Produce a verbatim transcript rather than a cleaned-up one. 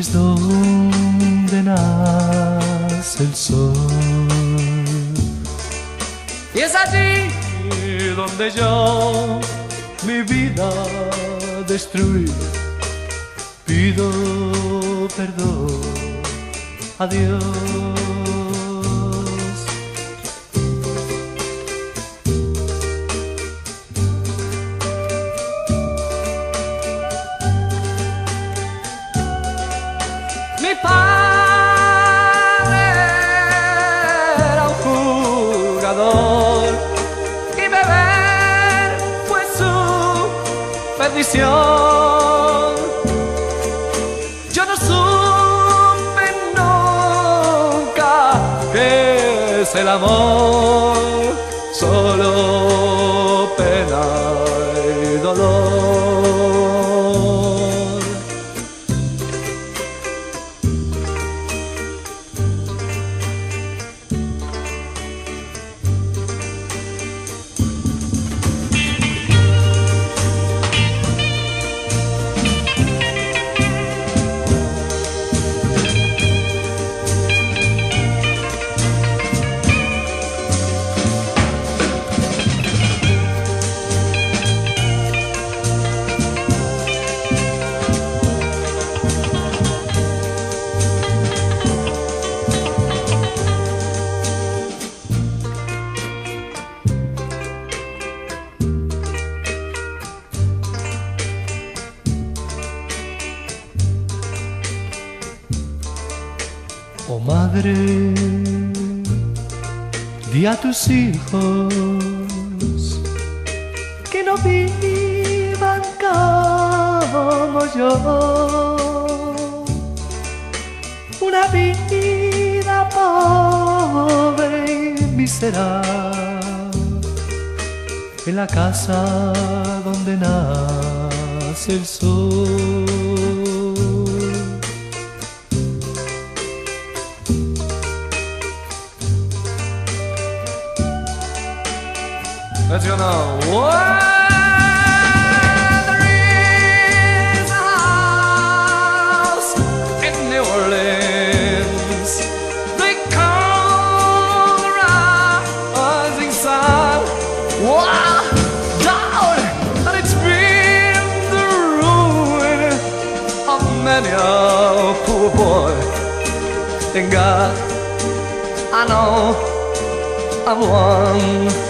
es donde nace el sol. Y es allí donde yo mi vida destruí. Pido perdón a Dios. Mi padre era un jugador y beber fue su perdición. Yo no supe nunca qué es el amor, solo pena y dolor. Oh madre, di a tus hijos que no vivan como yo, una vida pobre y miserable, en la casa donde nace el sol. Let's go now. Well, there is a house in New Orleans, they call the rising sun. Wow, down, and it's been the ruin of many a poor boy. Thank God, I know I'm one.